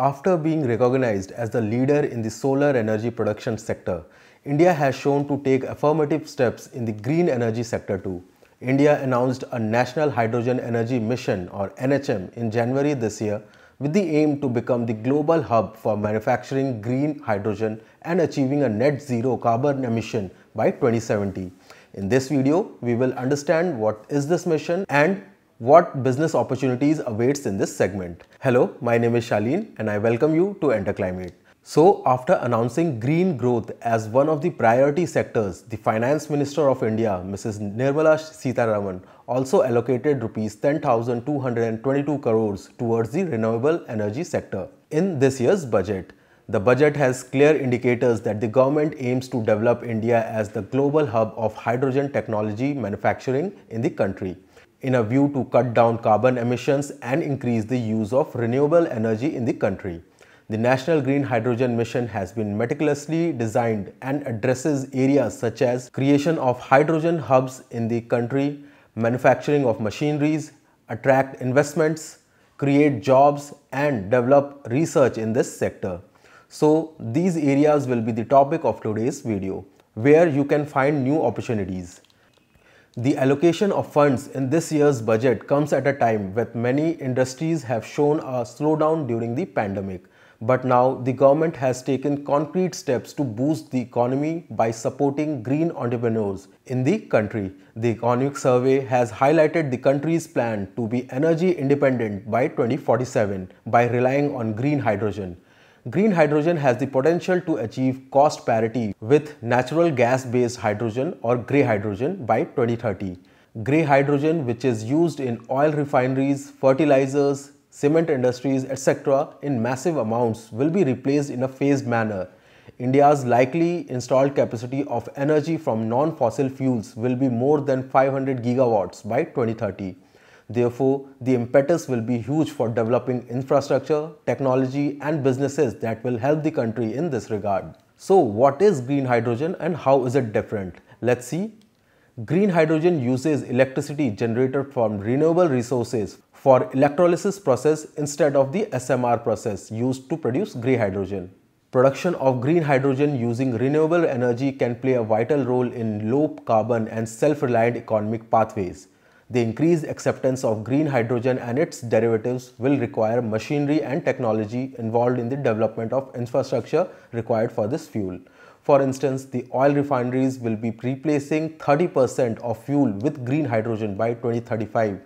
After being recognized as the leader in the solar energy production sector, India has shown to take affirmative steps in the green energy sector too. India announced a National Hydrogen Energy Mission or NHM in January this year with the aim to become the global hub for manufacturing green hydrogen and achieving a net zero carbon emission by 2070. In this video, we will understand what is this mission and what business opportunities awaits in this segment. Hello, my name is Shalin and I welcome you to EnterClimate. So, after announcing green growth as one of the priority sectors, the Finance Minister of India, Mrs. Nirmala Sitharaman, also allocated Rs 10,222 crores towards the renewable energy sector. In this year's budget, the budget has clear indicators that the government aims to develop India as the global hub of hydrogen technology manufacturing in the country, in a view to cut down carbon emissions and increase the use of renewable energy in the country. The National Green Hydrogen Mission has been meticulously designed and addresses areas such as creation of hydrogen hubs in the country, manufacturing of machineries, attract investments, create jobs and develop research in this sector. So these areas will be the topic of today's video, where you can find new opportunities. The allocation of funds in this year's budget comes at a time when many industries have shown a slowdown during the pandemic. But now the government has taken concrete steps to boost the economy by supporting green entrepreneurs in the country. The Economic Survey has highlighted the country's plan to be energy independent by 2047 by relying on green hydrogen. Green hydrogen has the potential to achieve cost parity with natural gas-based hydrogen or grey hydrogen by 2030. Grey hydrogen, which is used in oil refineries, fertilizers, cement industries, etc. in massive amounts, will be replaced in a phased manner. India's likely installed capacity of energy from non-fossil fuels will be more than 500 gigawatts by 2030. Therefore, the impetus will be huge for developing infrastructure, technology and businesses that will help the country in this regard. So what is green hydrogen and how is it different? Let's see. Green hydrogen uses electricity generated from renewable resources for electrolysis process instead of the SMR process used to produce grey hydrogen. Production of green hydrogen using renewable energy can play a vital role in low carbon and self-reliant economic pathways. The increased acceptance of green hydrogen and its derivatives will require machinery and technology involved in the development of infrastructure required for this fuel. For instance, the oil refineries will be replacing 30% of fuel with green hydrogen by 2035,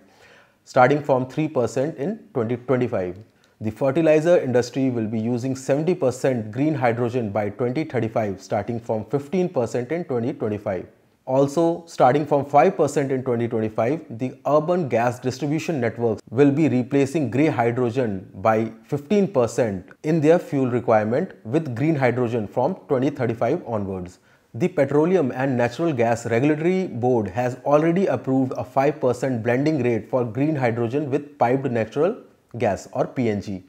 starting from 3% in 2025. The fertilizer industry will be using 70% green hydrogen by 2035, starting from 15% in 2025. Also, starting from 5% in 2025, the urban gas distribution networks will be replacing grey hydrogen by 15% in their fuel requirement with green hydrogen from 2035 onwards. The Petroleum and Natural Gas Regulatory Board has already approved a 5% blending rate for green hydrogen with piped natural gas or PNG.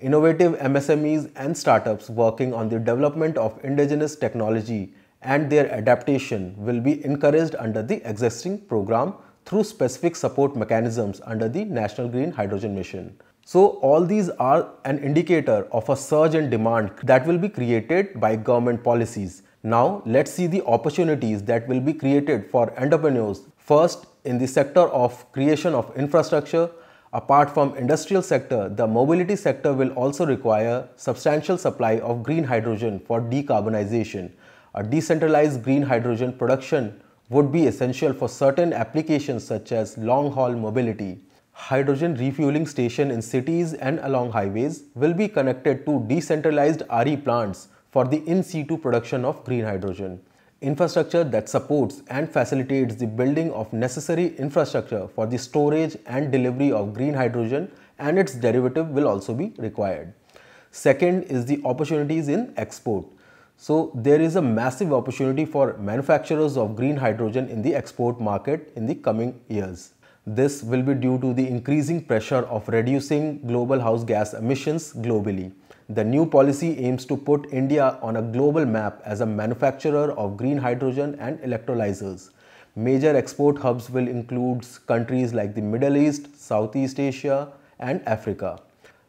Innovative MSMEs and startups working on the development of indigenous technology and their adaptation will be encouraged under the existing program through specific support mechanisms under the National Green Hydrogen Mission. So all these are an indicator of a surge in demand that will be created by government policies. Now let's see the opportunities that will be created for entrepreneurs. First, in the sector of creation of infrastructure, apart from industrial sector, the mobility sector will also require substantial supply of green hydrogen for decarbonization. A decentralized green hydrogen production would be essential for certain applications such as long-haul mobility. Hydrogen refueling stations in cities and along highways will be connected to decentralized RE plants for the in-situ production of green hydrogen. Infrastructure that supports and facilitates the building of necessary infrastructure for the storage and delivery of green hydrogen and its derivative will also be required. Second is the opportunities in export. So there is a massive opportunity for manufacturers of green hydrogen in the export market in the coming years. This will be due to the increasing pressure of reducing global house gas emissions globally. The new policy aims to put India on a global map as a manufacturer of green hydrogen and electrolyzers. Major export hubs will include countries like the Middle East, Southeast Asia, and Africa.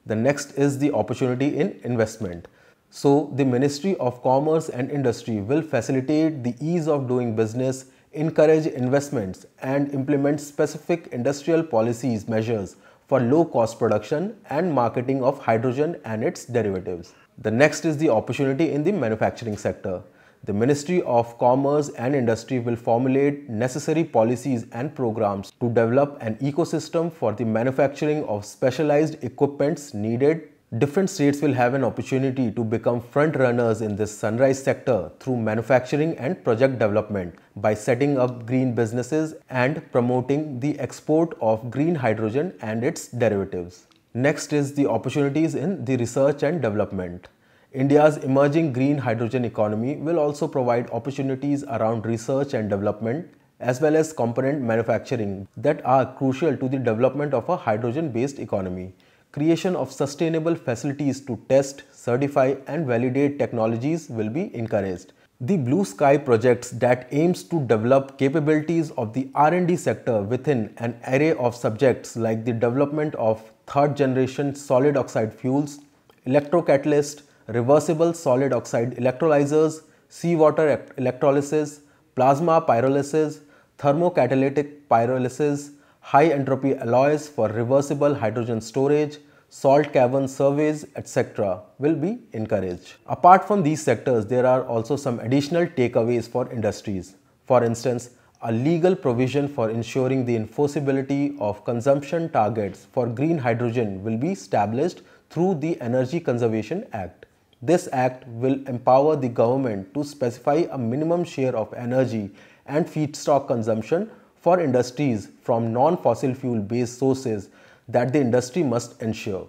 The next is the opportunity in investment. So the Ministry of Commerce and Industry will facilitate the ease of doing business, encourage investments and implement specific industrial policies measures for low-cost production and marketing of hydrogen and its derivatives. The next is the opportunity in the manufacturing sector. The Ministry of Commerce and Industry will formulate necessary policies and programs to develop an ecosystem for the manufacturing of specialized equipments needed. Different states will have an opportunity to become front runners in this sunrise sector through manufacturing and project development by setting up green businesses and promoting the export of green hydrogen and its derivatives. Next is the opportunities in the research and development. India's emerging green hydrogen economy will also provide opportunities around research and development as well as component manufacturing that are crucial to the development of a hydrogen-based economy. Creation of sustainable facilities to test, certify and validate technologies will be encouraged. The Blue Sky Projects that aims to develop capabilities of the R&D sector within an array of subjects like the development of third-generation solid oxide fuels, electrocatalysts, reversible solid oxide electrolyzers, seawater electrolysis, plasma pyrolysis, thermocatalytic pyrolysis, high entropy alloys for reversible hydrogen storage, salt cavern surveys, etc. will be encouraged. Apart from these sectors, there are also some additional takeaways for industries. For instance, a legal provision for ensuring the enforceability of consumption targets for green hydrogen will be established through the Energy Conservation Act. This act will empower the government to specify a minimum share of energy and feedstock consumption for industries from non-fossil fuel based sources that the industry must ensure.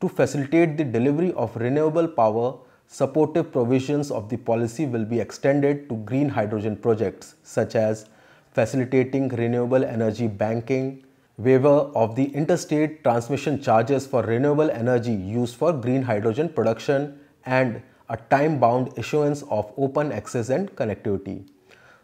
To facilitate the delivery of renewable power, supportive provisions of the policy will be extended to green hydrogen projects such as facilitating renewable energy banking, waiver of the interstate transmission charges for renewable energy used for green hydrogen production, and a time-bound issuance of open access and connectivity.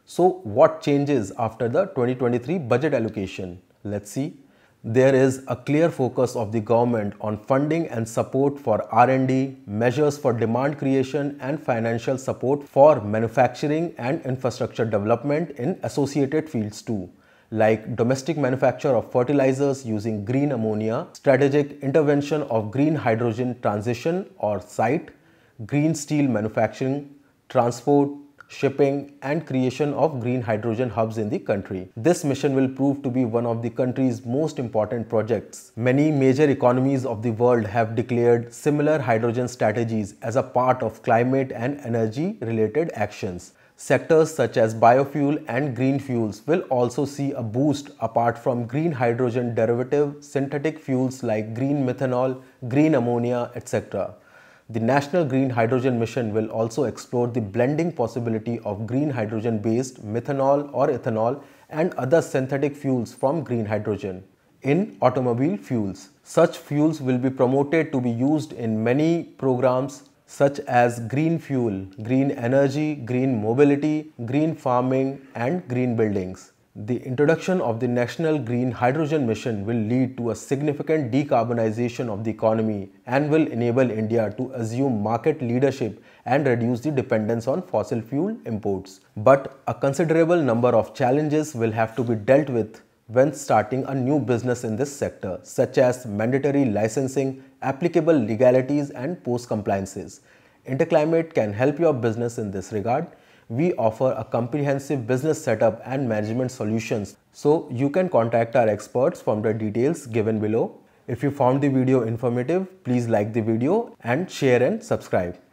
So what changes after the 2023 budget allocation? Let's see. There is a clear focus of the government on funding and support for R&D, measures for demand creation and financial support for manufacturing and infrastructure development in associated fields too, like domestic manufacture of fertilizers using green ammonia, strategic intervention of green hydrogen transition or site, green steel manufacturing, transport, shipping and creation of green hydrogen hubs in the country. This mission will prove to be one of the country's most important projects. Many major economies of the world have declared similar hydrogen strategies as a part of climate and energy related actions. Sectors such as biofuel and green fuels will also see a boost apart from green hydrogen derivative synthetic fuels like green methanol, green ammonia, etc. The National Green Hydrogen Mission will also explore the blending possibility of green hydrogen based methanol or ethanol and other synthetic fuels from green hydrogen in automobile fuels. Such fuels will be promoted to be used in many programs such as green fuel, green energy, green mobility, green farming and green buildings. The introduction of the National Green Hydrogen Mission will lead to a significant decarbonization of the economy and will enable India to assume market leadership and reduce the dependence on fossil fuel imports. But a considerable number of challenges will have to be dealt with when starting a new business in this sector, such as mandatory licensing, applicable legalities and post-compliances. EnterClimate can help your business in this regard. We offer a comprehensive business setup and management solutions, so you can contact our experts from the details given below. If you found the video informative, please like the video and share and subscribe.